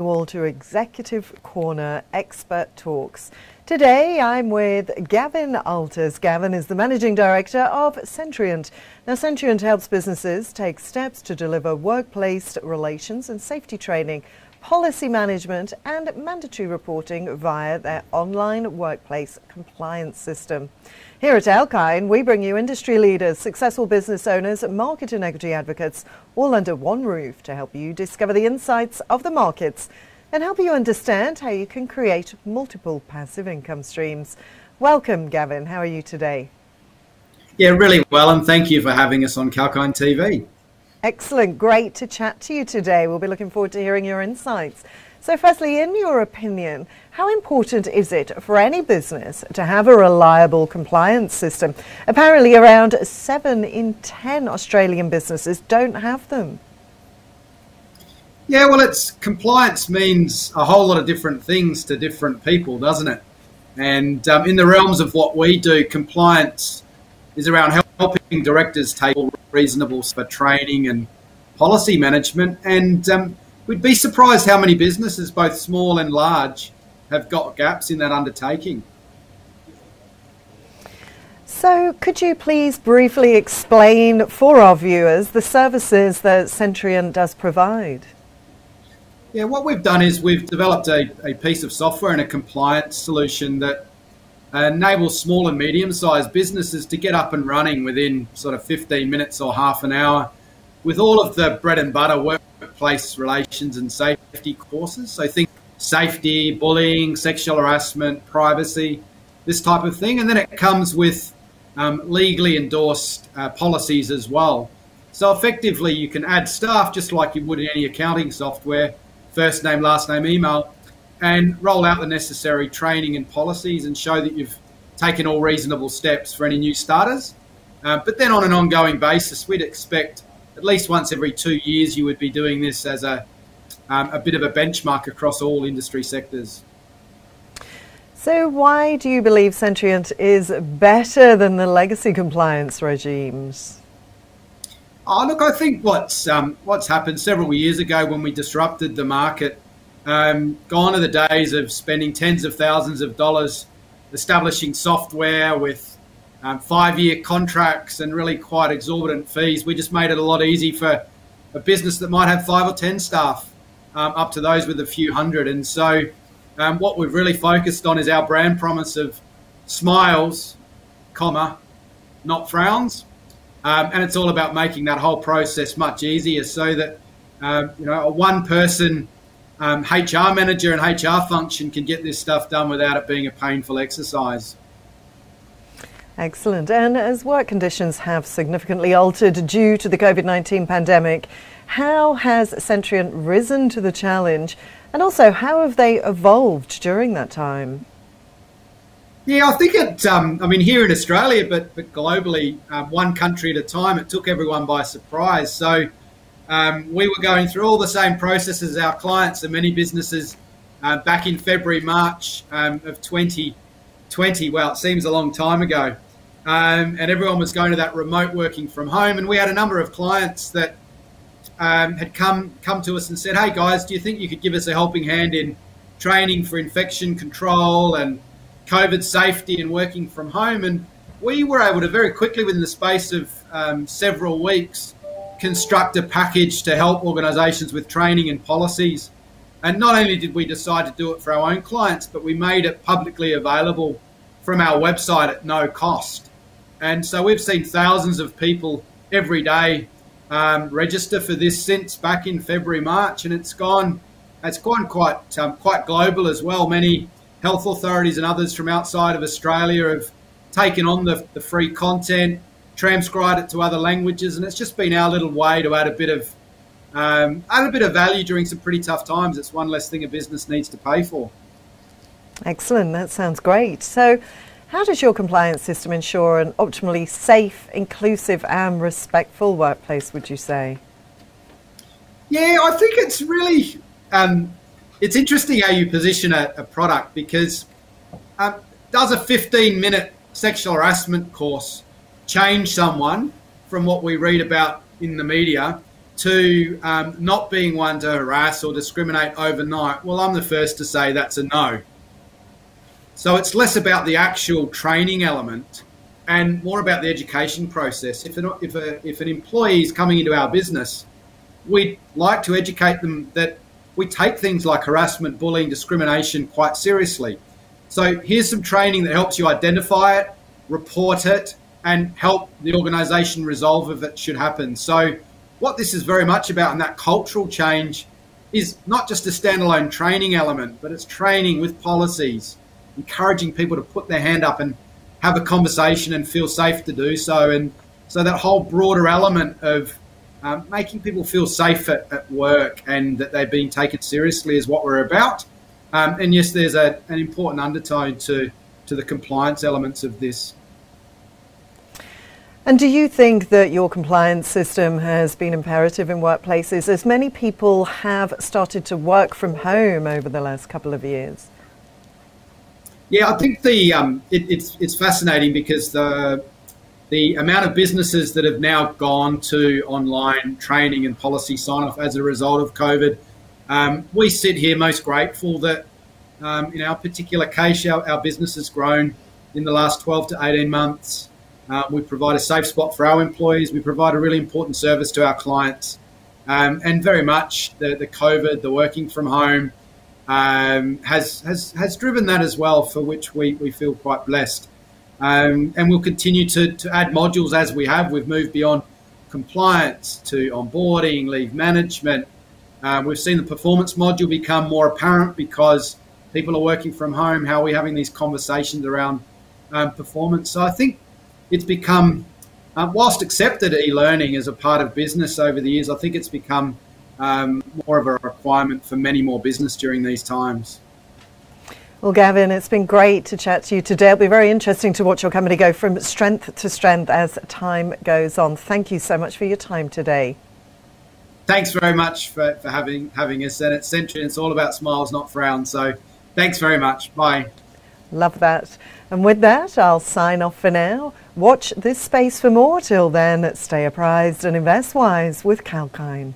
All to Executive Corner Expert Talks. Today I'm with Gavin Alters. Gavin is the Managing Director of Sentrient. Now, Sentrient helps businesses take steps to deliver workplace relations and safety training, policy management and mandatory reporting via their online workplace compliance system. Here at Kalkine, we bring you industry leaders, successful business owners, market and equity advocates, all under one roof to help you discover the insights of the markets and help you understand how you can create multiple passive income streams. Welcome, Gavin. How are you today? Yeah, really well, and thank you for having us on Kalkine TV. Excellent. Great to chat to you today. We'll be looking forward to hearing your insights. So firstly, in your opinion, how important is it for any business to have a reliable compliance system? Apparently around 7 in 10 Australian businesses don't have them. Yeah, well, it's compliance means a whole lot of different things to different people, doesn't it? And in the realms of what we do, compliance is around helping directors table reasonableness for training and policy management, and we'd be surprised how many businesses, both small and large, have got gaps in that undertaking. So could you please briefly explain for our viewers the services that Sentrient does provide? Yeah, what we've done is we've developed a piece of software and a compliance solution that enables small and medium-sized businesses to get up and running within sort of 15 minutes or half an hour with all of the bread and butter workplace relations and safety courses. So think safety, bullying, sexual harassment, privacy, this type of thing. And then it comes with legally endorsed policies as well. So effectively you can add staff just like you would in any accounting software, first name, last name, email, and roll out the necessary training and policies and show that you've taken all reasonable steps for any new starters. But then on an ongoing basis, we'd expect at least once every 2 years you would be doing this as a bit of a benchmark across all industry sectors. So why do you believe Sentrient is better than the legacy compliance regimes? Oh, look, I think what's happened several years ago when we disrupted the market, gone are the days of spending tens of thousands of dollars establishing software with 5-year contracts and really quite exorbitant fees. We just made it a lot easy for a business that might have 5 or 10 staff up to those with a few hundred. And so what we've really focused on is our brand promise of smiles, comma, not frowns. And it's all about making that whole process much easier so that, you know, a one-person HR manager and HR function can get this stuff done without it being a painful exercise. Excellent. And as work conditions have significantly altered due to the COVID-19 pandemic, how has Sentrient risen to the challenge? And also, how have they evolved during that time? Yeah, I think it, I mean, here in Australia, but globally, one country at a time, it took everyone by surprise. So we were going through all the same processes as our clients and many businesses back in February, March of 2020. Well, it seems a long time ago. And everyone was going to that remote working from home. And we had a number of clients that had come to us and said, hey, guys, do you think you could give us a helping hand in training for infection control and COVID safety and working from home? And we were able to very quickly, within the space of several weeks, construct a package to help organisations with training and policies. And not only did we decide to do it for our own clients, but we made it publicly available from our website at no cost. And so we've seen thousands of people every day register for this since back in February, March, and it's gone quite global as well. Many health authorities and others from outside of Australia have taken on the free content, transcribed it to other languages, and it's just been our little way to add a bit of value during some pretty tough times. It's one less thing a business needs to pay for. Excellent, that sounds great. So how does your compliance system ensure an optimally safe, inclusive and respectful workplace, would you say? Yeah, I think it's really, it's interesting how you position a product, because does a 15-minute sexual harassment course change someone from what we read about in the media to not being one to harass or discriminate overnight, well, I'm the first to say that's a no. So it's less about the actual training element and more about the education process. If an employee is coming into our business, we'd like to educate them that we take things like harassment, bullying, discrimination quite seriously. So here's some training that helps you identify it, report it, and help the organisation resolve if it should happen. So what this is very much about, and that cultural change, is not just a standalone training element, but it's training with policies, encouraging people to put their hand up and have a conversation and feel safe to do so. And so that whole broader element of making people feel safe at work and that they're being taken seriously is what we're about. And yes, there's an important undertone to the compliance elements of this. And do you think that your compliance system has been imperative in workplaces, as many people have started to work from home over the last couple of years? Yeah, I think it's fascinating because the amount of businesses that have now gone to online training and policy sign-off as a result of COVID, we sit here most grateful that in our particular case, our business has grown in the last 12 to 18 months. We provide a safe spot for our employees. We provide a really important service to our clients. And very much the COVID, the working from home, has driven that as well, for which we feel quite blessed. And we'll continue to add modules as we have. We've moved beyond compliance to onboarding, leave management. We've seen the performance module become more apparent because people are working from home. How are we having these conversations around performance? So I think it's become, whilst accepted e-learning as a part of business over the years, I think it's become more of a requirement for many more business during these times. Well, Gavin, it's been great to chat to you today. It'll be very interesting to watch your company go from strength to strength as time goes on. Thank you so much for your time today. Thanks very much for having us. And at Sentrient, it's all about smiles, not frowns. So thanks very much. Bye. Love that. And with that, I'll sign off for now. Watch this space for more. Till then, stay apprised and invest wise with Kalkine.